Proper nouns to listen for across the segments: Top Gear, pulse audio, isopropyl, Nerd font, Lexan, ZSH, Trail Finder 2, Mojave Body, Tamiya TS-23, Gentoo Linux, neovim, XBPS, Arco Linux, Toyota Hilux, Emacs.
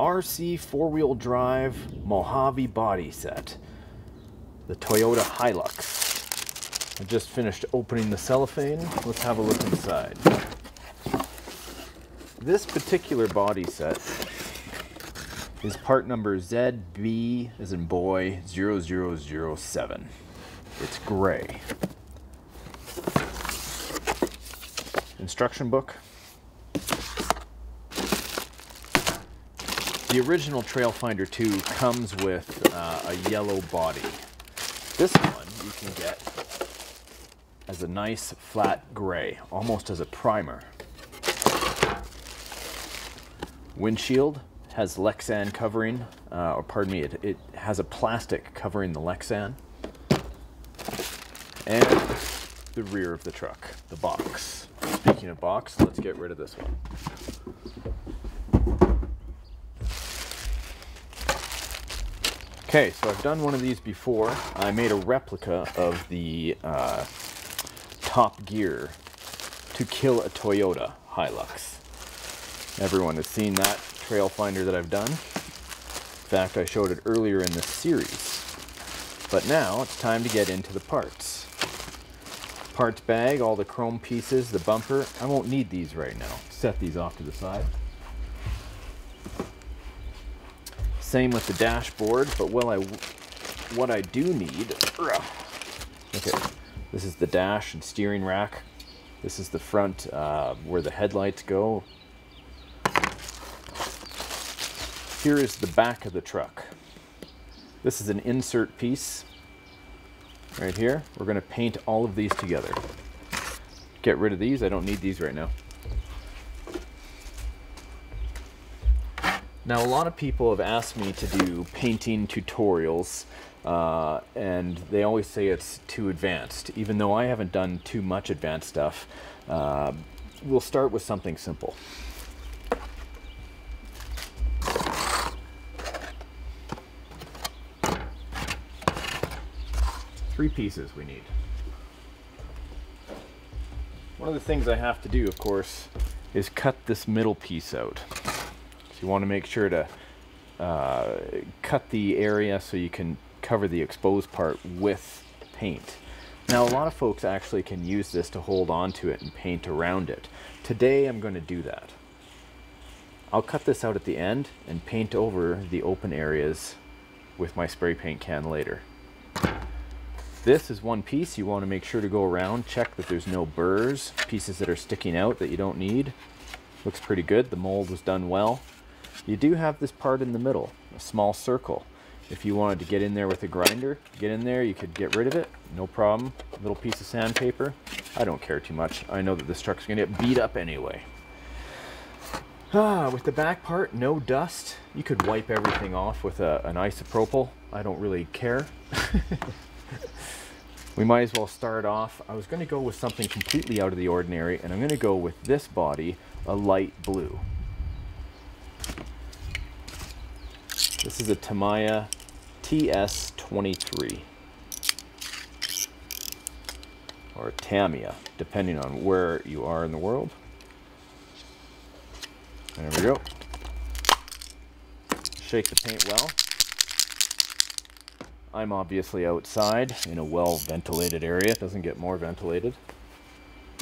RC four-wheel drive Mojave body set, the Toyota Hilux. I just finished opening the cellophane. Let's have a look inside. This particular body set is part number ZB as in boy 0007. It's gray. Instruction book. The original Trail Finder 2 comes with a yellow body. This one you can get as a nice flat gray, almost as a primer. Windshield has Lexan covering, or pardon me, it has a plastic covering the Lexan. And the rear of the truck, the box. Speaking of box, let's get rid of this one. Okay, so I've done one of these before. I made a replica of the Top Gear To Kill a Toyota Hilux. Everyone has seen that Trail Finder that I've done. In fact, I showed it earlier in this series. But now it's time to get into the parts. Parts bag, all the chrome pieces, the bumper. I won't need these right now. Set these off to the side. Same with the dashboard, but what I do need, okay, this is the dash and steering rack. This is the front where the headlights go. Here is the back of the truck. This is an insert piece right here. We're gonna paint all of these together. Get rid of these, I don't need these right now. Now, a lot of people have asked me to do painting tutorials, and they always say it's too advanced. Even though I haven't done too much advanced stuff, we'll start with something simple. Three pieces we need. One of the things I have to do, of course, is cut this middle piece out. You want to make sure to cut the area so you can cover the exposed part with paint. Now, a lot of folks actually can use this to hold on to it and paint around it. Today I'm going to do that. I'll cut this out at the end and paint over the open areas with my spray paint can later. This is one piece. You want to make sure to go around, check that there's no burrs, pieces that are sticking out that you don't need. Looks pretty good. The mold was done well. You do have this part in the middle, a small circle. If you wanted to get in there with a grinder, get in there, you could get rid of it, no problem. A little piece of sandpaper. I don't care too much. I know that this truck's gonna get beat up anyway. With the back part, no dust. You could wipe everything off with an isopropyl. I don't really care. We might as well start off. I was gonna go with something completely out of the ordinary, and I'm gonna go with this body, a light blue. This is a Tamiya TS-23, or Tamiya, depending on where you are in the world. There we go. Shake the paint well. I'm obviously outside in a well-ventilated area. It doesn't get more ventilated.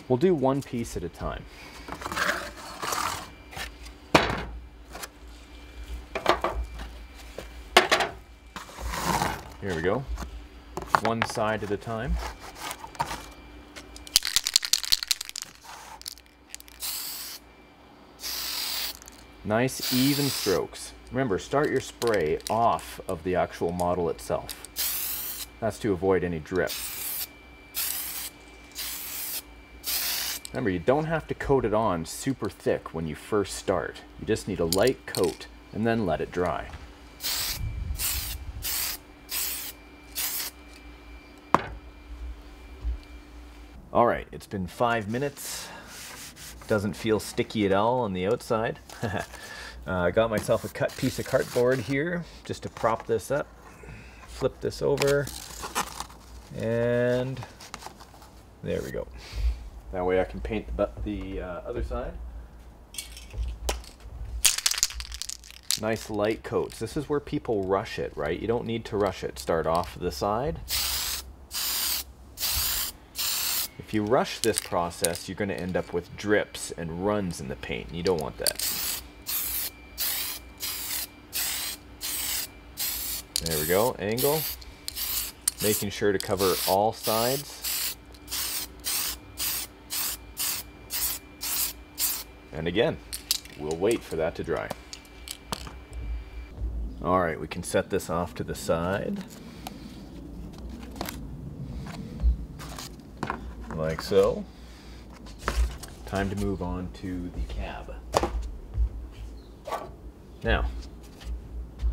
We'll do one piece at a time. Here we go, one side at a time. Nice even strokes. Remember, start your spray off of the actual model itself. That's to avoid any drip. Remember, you don't have to coat it on super thick when you first start. You just need a light coat and then let it dry. All right, it's been 5 minutes. Doesn't feel sticky at all on the outside. I got myself a cut piece of cardboard here just to prop this up. Flip this over, and there we go. That way I can paint the other side. nice light coats. This is where people rush it, right? You don't need to rush it. Start off the side. If you rush this process, you're going to end up with drips and runs in the paint. You don't want that. There we go, angle. Making sure to cover all sides. And again, we'll wait for that to dry. All right, we can set this off to the side. Like so. Time to move on to the cab. Now,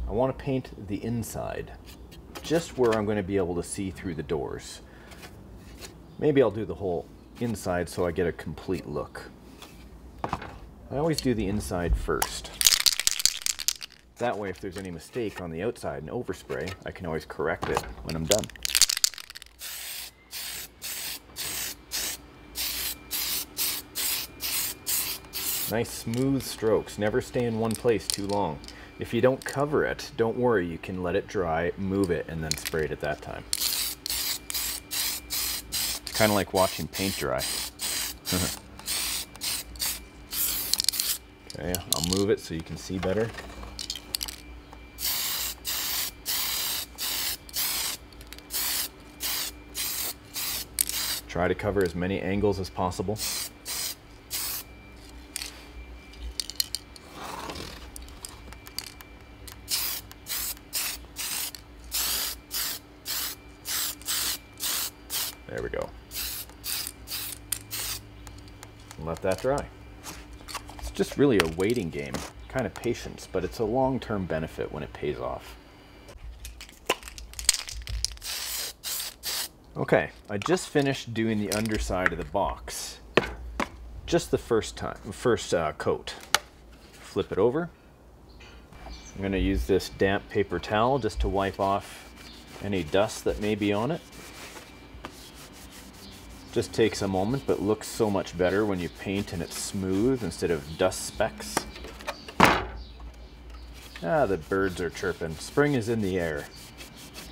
I want to paint the inside, just where I'm going to be able to see through the doors. Maybe I'll do the whole inside so I get a complete look. I always do the inside first. That way, if there's any mistake on the outside and overspray, I can always correct it when I'm done. Nice smooth strokes, never stay in one place too long. If you don't cover it, don't worry, you can let it dry, move it, and then spray it at that time. It's kind of like watching paint dry. Okay, I'll move it so you can see better. Try to cover as many angles as possible. There we go. Let that dry. It's just really a waiting game, kind of patience, but it's a long-term benefit when it pays off. Okay, I just finished doing the underside of the box. Just the first coat. Flip it over. I'm gonna use this damp paper towel just to wipe off any dust that may be on it. Just takes a moment, but looks so much better when you paint and it's smooth instead of dust specks. Ah, the birds are chirping. Spring is in the air.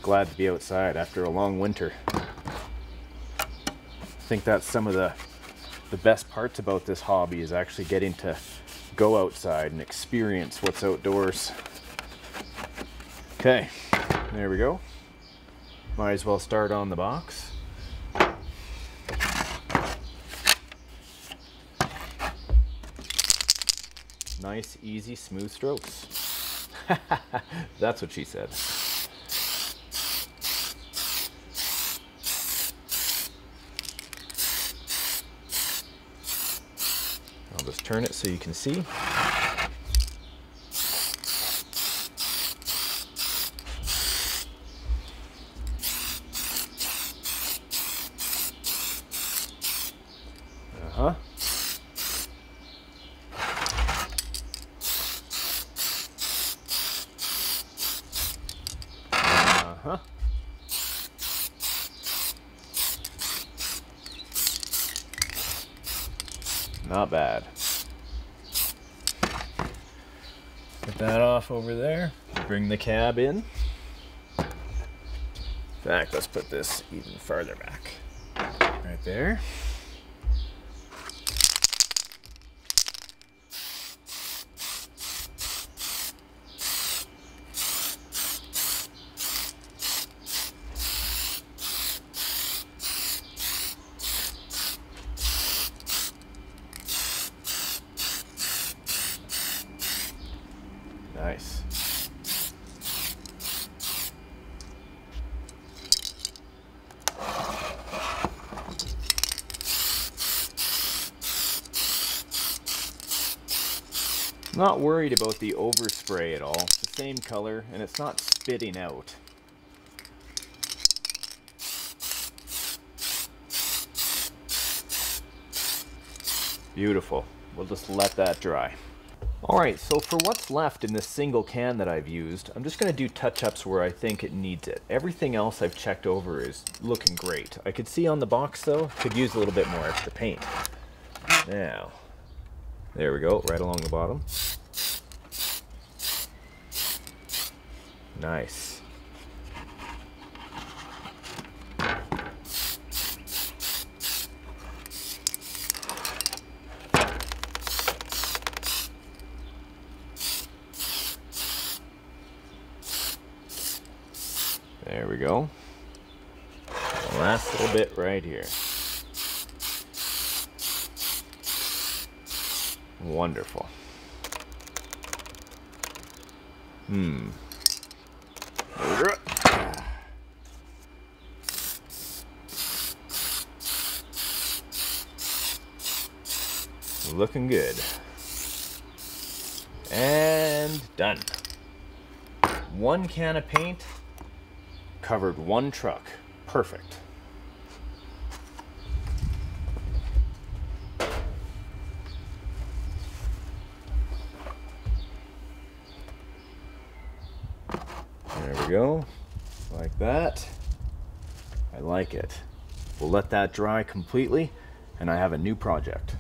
Glad to be outside after a long winter. I think that's some of the best parts about this hobby, is actually getting to go outside and experience what's outdoors. Okay, there we go. Might as well start on the box. Nice, easy, smooth strokes. That's what she said. I'll just turn it so you can see. Not bad. Put that off over there. Bring the cab in. In fact, let's put this even farther back. Right there. Nice. Not worried about the overspray at all. It's the same color and it's not spitting out. Beautiful. We'll just let that dry. Alright, so for what's left in this single can that I've used, I'm just going to do touch-ups where I think it needs it. Everything else I've checked over is looking great. I could see on the box, though, could use a little bit more extra paint. Now, there we go, right along the bottom. Nice. There we go. The last little bit right here. Wonderful. Hmm. Looking good. And done. One can of paint covered one truck. Perfect. There we go, like that. I like it. We'll let that dry completely, and I have a new project.